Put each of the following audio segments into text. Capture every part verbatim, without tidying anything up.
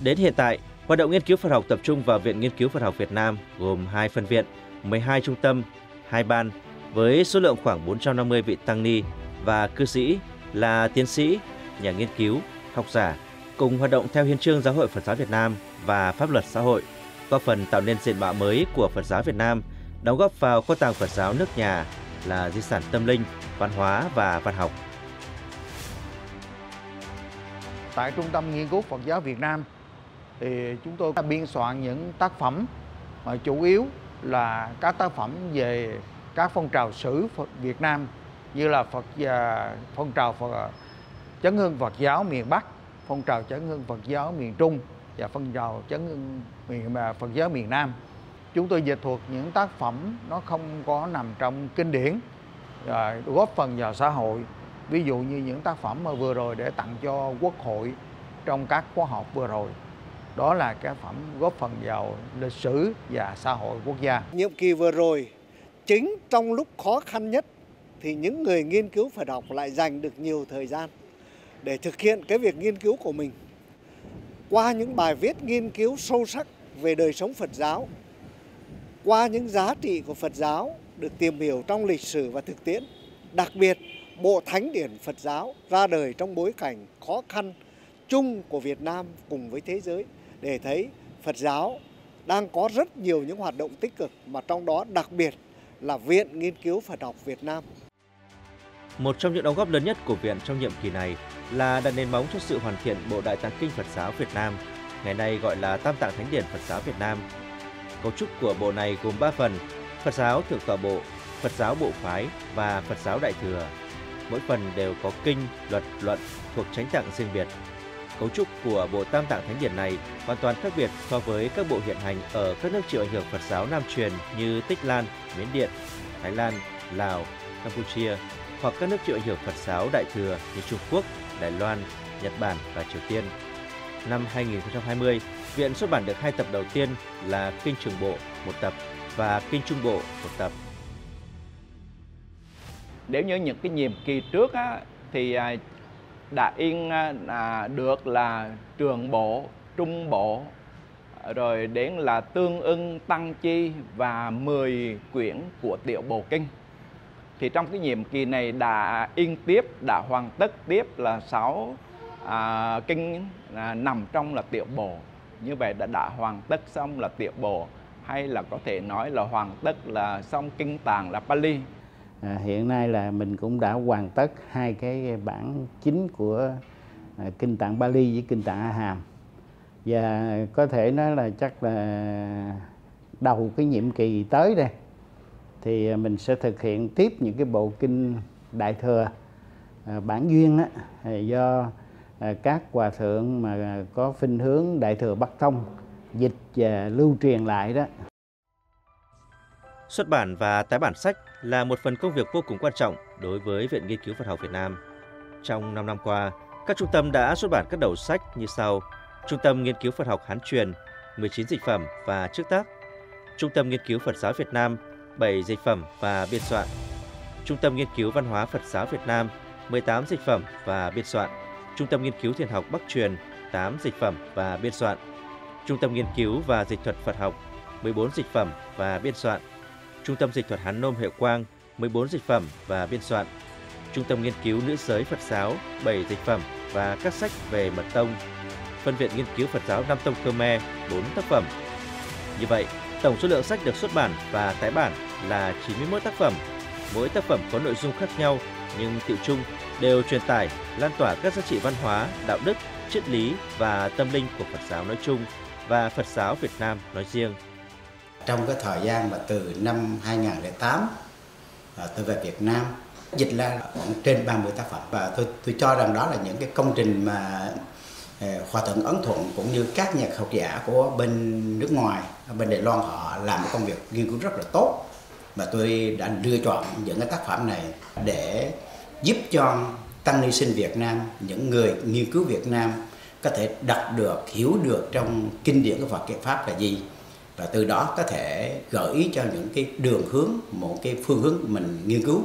Đến hiện tại, hoạt động nghiên cứu Phật học tập trung vào Viện Nghiên cứu Phật học Việt Nam gồm hai phân viện, mười hai trung tâm, hai ban với số lượng khoảng bốn trăm năm mươi vị tăng ni và cư sĩ là tiến sĩ, nhà nghiên cứu, học giả cùng hoạt động theo hiến chương Giáo hội Phật giáo Việt Nam và pháp luật xã hội, góp phần tạo nên diện mạo mới của Phật giáo Việt Nam, đóng góp vào kho tàng Phật giáo nước nhà là di sản tâm linh, văn hóa và văn học. Tại Trung tâm Nghiên cứu Phật giáo Việt Nam thì chúng tôi đã biên soạn những tác phẩm mà chủ yếu là các tác phẩm về các phong trào sử Phật Việt Nam như là Phật và phong trào Phật chấn hương Phật giáo miền Bắc, phong trào chấn hương Phật giáo miền Trung và phong trào chấn hương miền Phật giáo miền Nam. Chúng tôi dịch thuật những tác phẩm nó không có nằm trong kinh điển, góp phần vào xã hội. Ví dụ như những tác phẩm mà vừa rồi để tặng cho Quốc hội trong các khóa học vừa rồi. Đó là cái phẩm góp phần vào lịch sử và xã hội quốc gia. Nhiệm kỳ vừa rồi, chính trong lúc khó khăn nhất thì những người nghiên cứu Phật học lại dành được nhiều thời gian để thực hiện cái việc nghiên cứu của mình. Qua những bài viết nghiên cứu sâu sắc về đời sống Phật giáo, qua những giá trị của Phật giáo được tìm hiểu trong lịch sử và thực tiễn, đặc biệt Bộ Thánh điển Phật giáo ra đời trong bối cảnh khó khăn chung của Việt Nam cùng với thế giới, để thấy Phật giáo đang có rất nhiều những hoạt động tích cực, mà trong đó đặc biệt là Viện Nghiên cứu Phật học Việt Nam. Một trong những đóng góp lớn nhất của Viện trong nhiệm kỳ này là đặt nền móng cho sự hoàn thiện Bộ Đại Tạng Kinh Phật giáo Việt Nam, ngày nay gọi là Tam Tạng Thánh điển Phật giáo Việt Nam. Cấu trúc của bộ này gồm ba phần: Phật giáo Thượng tọa bộ, Phật giáo bộ phái và Phật giáo Đại thừa. Mỗi phần đều có kinh, luật, luận thuộc chánh tạng riêng biệt. Cấu trúc của Bộ Tam Tạng Thánh điển này hoàn toàn khác biệt so với các bộ hiện hành ở các nước chịu ảnh hưởng Phật giáo Nam truyền như Tích Lan, Miến Điện, Thái Lan, Lào, Campuchia, hoặc các nước chịu ảnh hưởng Phật giáo Đại thừa như Trung Quốc, Đài Loan, Nhật Bản và Triều Tiên. Năm hai nghìn không trăm hai mươi, Viện xuất bản được hai tập đầu tiên là Kinh Trường Bộ một tập và Kinh Trung Bộ một tập. Nếu như những cái nhiệm kỳ trước á, thì đã in à, được là Trường Bộ, Trung Bộ, rồi đến là Tương Ưng, Tăng Chi và mười quyển của Tiểu Bộ Kinh. Thì trong cái nhiệm kỳ này đã in tiếp, đã hoàn tất tiếp là sáu à, kinh à, nằm trong là Tiểu Bộ. Như vậy đã, đã hoàn tất xong là Tiểu Bộ, hay là có thể nói là hoàn tất là xong Kinh Tạng là Bali. À, hiện nay là mình cũng đã hoàn tất hai cái bản chính của à, Kinh Tạng Bali với Kinh Tạng A Hàm. Và có thể nói là chắc là đầu cái nhiệm kỳ tới đây thì mình sẽ thực hiện tiếp những cái bộ Kinh Đại Thừa à, Bản Duyên á, do à, các hòa thượng mà có khuynh hướng Đại Thừa Bắc Tông dịch và lưu truyền lại đó. Xuất bản và tái bản sách là một phần công việc vô cùng quan trọng đối với Viện Nghiên cứu Phật học Việt Nam. Trong năm năm qua, các trung tâm đã xuất bản các đầu sách như sau: Trung tâm Nghiên cứu Phật học Hán truyền, mười chín dịch phẩm và trước tác; Trung tâm Nghiên cứu Phật giáo Việt Nam, bảy dịch phẩm và biên soạn; Trung tâm Nghiên cứu Văn hóa Phật giáo Việt Nam, mười tám dịch phẩm và biên soạn; Trung tâm Nghiên cứu Thiền học Bắc truyền, tám dịch phẩm và biên soạn; Trung tâm Nghiên cứu và Dịch thuật Phật học, mười bốn dịch phẩm và biên soạn; Trung tâm Dịch thuật Hán Nôm hiệu quang, mười bốn dịch phẩm và biên soạn; Trung tâm Nghiên cứu Nữ giới Phật giáo, bảy dịch phẩm và các sách về mật tông; Phân viện Nghiên cứu Phật giáo Nam tông Khmer, bốn tác phẩm. Như vậy, tổng số lượng sách được xuất bản và tái bản là chín mươi mốt tác phẩm. Mỗi tác phẩm có nội dung khác nhau nhưng tựu chung đều truyền tải, lan tỏa các giá trị văn hóa, đạo đức, triết lý và tâm linh của Phật giáo nói chung và Phật giáo Việt Nam nói riêng. Trong cái thời gian mà từ năm hai nghìn không trăm lẻ tám tôi về Việt Nam, dịch ra khoảng trên ba mươi tác phẩm, và tôi tôi cho rằng đó là những cái công trình mà Hòa thượng Ấn Thuận cũng như các nhà học giả của bên nước ngoài, bên Đài Loan họ làm một công việc nghiên cứu rất là tốt, mà tôi đã lựa chọn những cái tác phẩm này để giúp cho tăng ni sinh Việt Nam, những người nghiên cứu Việt Nam có thể đọc được, hiểu được trong kinh điển của Phật Kiệt Pháp là gì, và từ đó có thể gợi ý cho những cái đường hướng, một cái phương hướng mình nghiên cứu.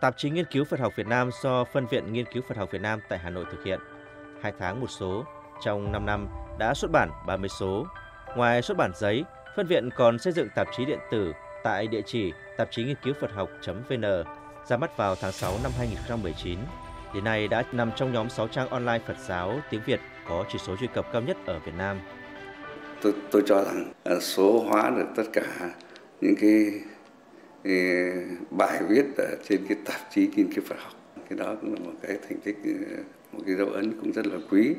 Tạp chí Nghiên cứu Phật học Việt Nam do Phân viện Nghiên cứu Phật học Việt Nam tại Hà Nội thực hiện, hai tháng một số, trong năm năm đã xuất bản ba mươi số. Ngoài xuất bản giấy, Phân viện còn xây dựng tạp chí điện tử tại địa chỉ tạp chí nghiên cứu Phật học.vn, ra mắt vào tháng sáu năm hai nghìn không trăm mười chín. Đến nay đã nằm trong nhóm sáu trang online Phật giáo tiếng Việt có chỉ số truy cập cao nhất ở Việt Nam. Tôi, tôi cho rằng số hóa được tất cả những cái, cái bài viết ở trên cái tạp chí nghiên cứu Phật học. Cái đó cũng là một cái thành tích, một cái dấu ấn cũng rất là quý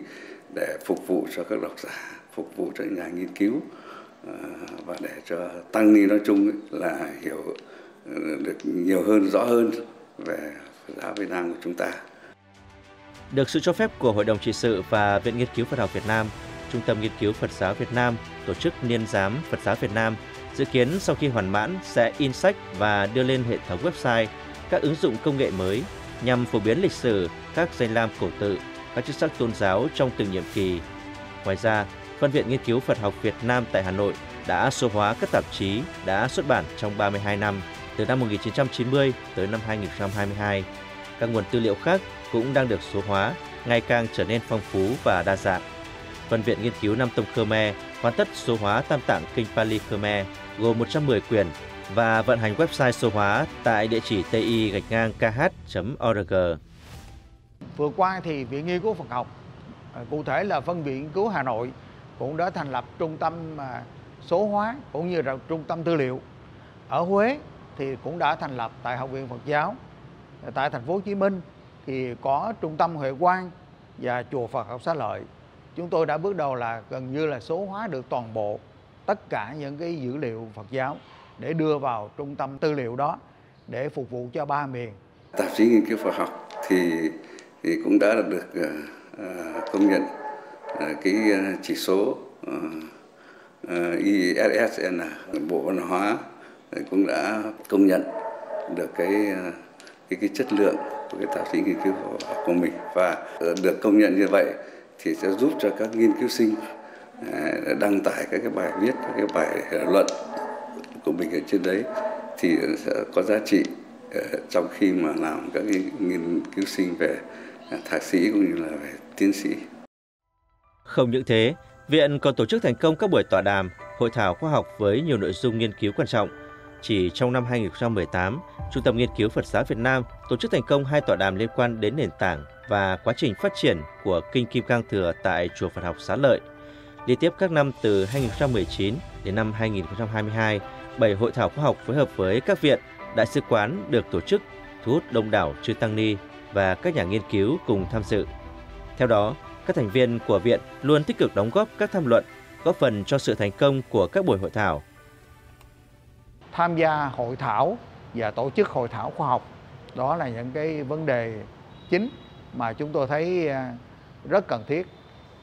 để phục vụ cho các độc giả, phục vụ cho nhà nghiên cứu và để cho tăng ni nói chung là hiểu được nhiều hơn, rõ hơn về Phật giáo Việt Nam của chúng ta. Được sự cho phép của Hội đồng trị sự và Viện Nghiên cứu Phật học Việt Nam, Trung tâm Nghiên cứu Phật giáo Việt Nam tổ chức niên giám Phật giáo Việt Nam, dự kiến sau khi hoàn mãn sẽ in sách và đưa lên hệ thống website các ứng dụng công nghệ mới nhằm phổ biến lịch sử, các danh lam cổ tự, các chức sắc tôn giáo trong từng nhiệm kỳ. Ngoài ra, Phân viện Nghiên cứu Phật học Việt Nam tại Hà Nội đã số hóa các tạp chí đã xuất bản trong ba mươi hai năm, từ năm một nghìn chín trăm chín mươi tới năm hai nghìn không trăm hai mươi hai. Các nguồn tư liệu khác cũng đang được số hóa, ngày càng trở nên phong phú và đa dạng. Phân viện Nghiên cứu Nam tông Khmer hoàn tất số hóa Tam Tạng Kinh Pali Khmer gồm một trăm mười quyển và vận hành website số hóa tại địa chỉ ti gạch ngang k h chấm org. Vừa qua thì Viện Nghiên cứu Phật học, cụ thể là Phân viện Nghiên cứu Hà Nội, cũng đã thành lập trung tâm số hóa cũng như là trung tâm tư liệu. Ở Huế thì cũng đã thành lập tại Học viện Phật giáo. Tại thành phố Hồ Chí Minh thì có trung tâm Huệ Quang và chùa Phật học Xá Lợi. Chúng tôi đã bước đầu là gần như là số hóa được toàn bộ tất cả những cái dữ liệu Phật giáo để đưa vào trung tâm tư liệu đó để phục vụ cho ba miền. Tạp chí Nghiên cứu Phật học thì, thì cũng đã được uh, công nhận cái chỉ số i ét ét en. Bộ Văn hóa cũng đã công nhận được cái cái, cái chất lượng của cái tạp chí nghiên cứu của mình, và được công nhận như vậy thì sẽ giúp cho các nghiên cứu sinh đăng tải các cái bài viết, các cái bài luận của mình ở trên đấy thì sẽ có giá trị trong khi mà làm các cái nghiên cứu sinh về thạc sĩ cũng như là về tiến sĩ. Không những thế, Viện còn tổ chức thành công các buổi tọa đàm, hội thảo khoa học với nhiều nội dung nghiên cứu quan trọng. Chỉ trong năm hai nghìn không trăm mười tám, Trung tâm Nghiên cứu Phật giáo Việt Nam tổ chức thành công hai tọa đàm liên quan đến nền tảng và quá trình phát triển của Kinh Kim Cang Thừa tại Chùa Phật học Xá Lợi. Liên tiếp các năm từ hai nghìn không trăm mười chín đến năm hai nghìn không trăm hai mươi hai, bảy hội thảo khoa học phối hợp với các viện, đại sứ quán được tổ chức, thu hút đông đảo chư tăng ni và các nhà nghiên cứu cùng tham dự. Theo đó, các thành viên của Viện luôn tích cực đóng góp các tham luận, góp phần cho sự thành công của các buổi hội thảo. Tham gia hội thảo và tổ chức hội thảo khoa học, đó là những cái vấn đề chính mà chúng tôi thấy rất cần thiết.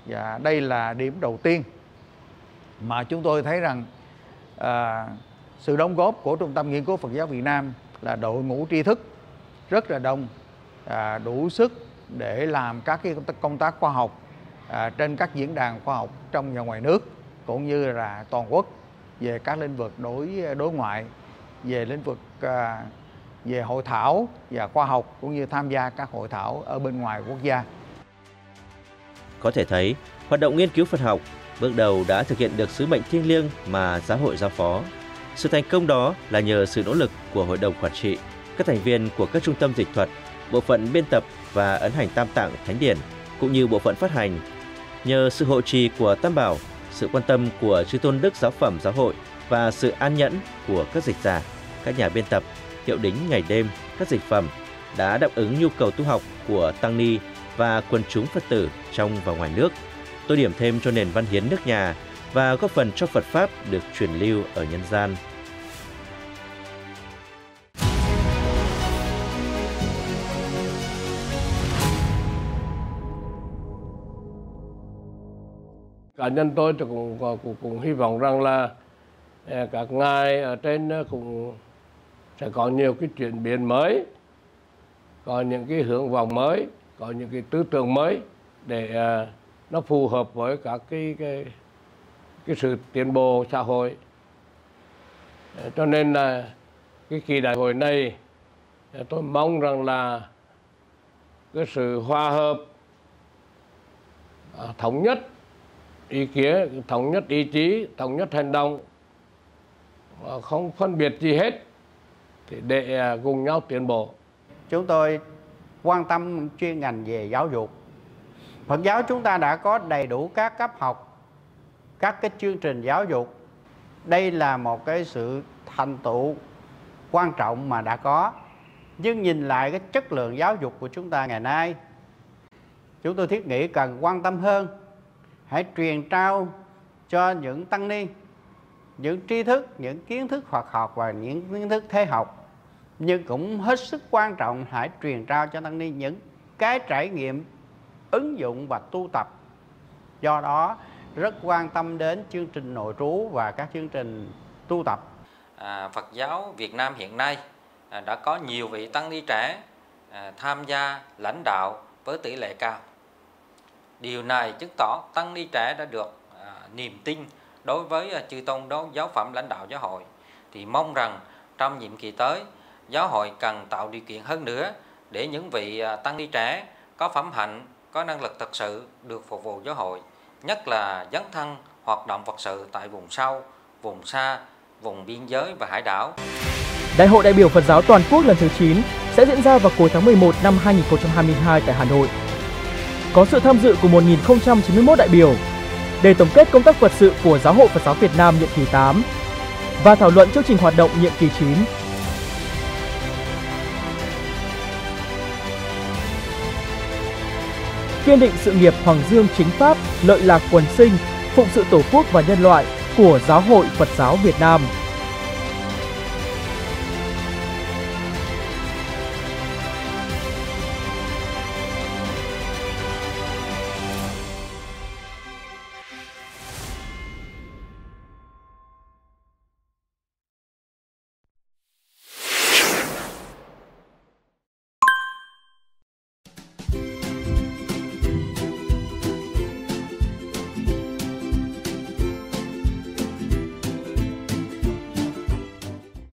Và đây là điểm đầu tiên mà chúng tôi thấy rằng à, sự đóng góp của Trung tâm Nghiên cứu Phật giáo Việt Nam là đội ngũ tri thức rất là đông, à, đủ sức để làm các cái công tác khoa học à, trên các diễn đàn khoa học trong và ngoài nước cũng như là toàn quốc về các lĩnh vực đối đối ngoại, về lĩnh vực à, về hội thảo và khoa học cũng như tham gia các hội thảo ở bên ngoài quốc gia. Có thể thấy, hoạt động nghiên cứu Phật học bước đầu đã thực hiện được sứ mệnh thiêng liêng mà Giáo hội giao phó. Sự thành công đó là nhờ sự nỗ lực của Hội đồng Quản trị, các thành viên của các trung tâm dịch thuật, bộ phận biên tập và ấn hành Tam Tạng Thánh Điển cũng như bộ phận phát hành, nhờ sự hộ trì của Tam Bảo, sự quan tâm của chư tôn đức giáo phẩm giáo hội và sự an nhẫn của các dịch giả, các nhà biên tập, hiệu đính ngày đêm các dịch phẩm đã đáp ứng nhu cầu tu học của tăng ni và quần chúng Phật tử trong và ngoài nước, tô điểm thêm cho nền văn hiến nước nhà và góp phần cho Phật pháp được truyền lưu ở nhân gian. Cá nhân tôi cũng, cũng, cũng hy vọng rằng là các ngài ở trên cũng sẽ có nhiều cái chuyển biến mới, có những cái hướng vọng mới, có những cái tư tưởng mới để nó phù hợp với các cái, cái, cái sự tiến bộ xã hội. Cho nên là cái kỳ đại hội này Tôi mong rằng là cái sự hòa hợp, thống nhất ý kiến, thống nhất ý chí, thống nhất hành động, không phân biệt gì hết, để cùng nhau tiến bộ. Chúng tôi quan tâm chuyên ngành về giáo dục. Phật giáo chúng ta đã có đầy đủ các cấp học, các cái chương trình giáo dục. Đây là một cái sự thành tựu quan trọng mà đã có. Nhưng nhìn lại cái chất lượng giáo dục của chúng ta ngày nay, chúng tôi thiết nghĩ cần quan tâm hơn. Hãy truyền trao cho những tăng ni những tri thức, những kiến thức Phật học và những kiến thức thế học. Nhưng cũng hết sức quan trọng hãy truyền trao cho tăng ni những cái trải nghiệm ứng dụng và tu tập. Do đó rất quan tâm đến chương trình nội trú và các chương trình tu tập. À, Phật giáo Việt Nam hiện nay à, đã có nhiều vị tăng ni trẻ à, tham gia lãnh đạo với tỷ lệ cao. Điều này chứng tỏ tăng ni trẻ đã được à, niềm tin đối với à, chư tôn đó giáo phẩm lãnh đạo giáo hội. Thì mong rằng trong nhiệm kỳ tới, giáo hội cần tạo điều kiện hơn nữa để những vị à, tăng ni trẻ có phẩm hạnh, có năng lực thật sự được phục vụ giáo hội, nhất là dấn thân hoạt động Phật sự tại vùng sâu, vùng xa, vùng biên giới và hải đảo. Đại hội đại biểu Phật giáo toàn quốc lần thứ chín sẽ diễn ra vào cuối tháng mười một năm hai nghìn không trăm hai mươi hai tại Hà Nội. Có sự tham dự của một nghìn không trăm chín mươi mốt đại biểu để tổng kết công tác Phật sự của Giáo hội Phật giáo Việt Nam nhiệm kỳ tám và thảo luận chương trình hoạt động nhiệm kỳ chín. Kiên định sự nghiệp Hoàng Dương chính pháp, lợi lạc quần sinh, phụng sự Tổ quốc và nhân loại của Giáo hội Phật giáo Việt Nam.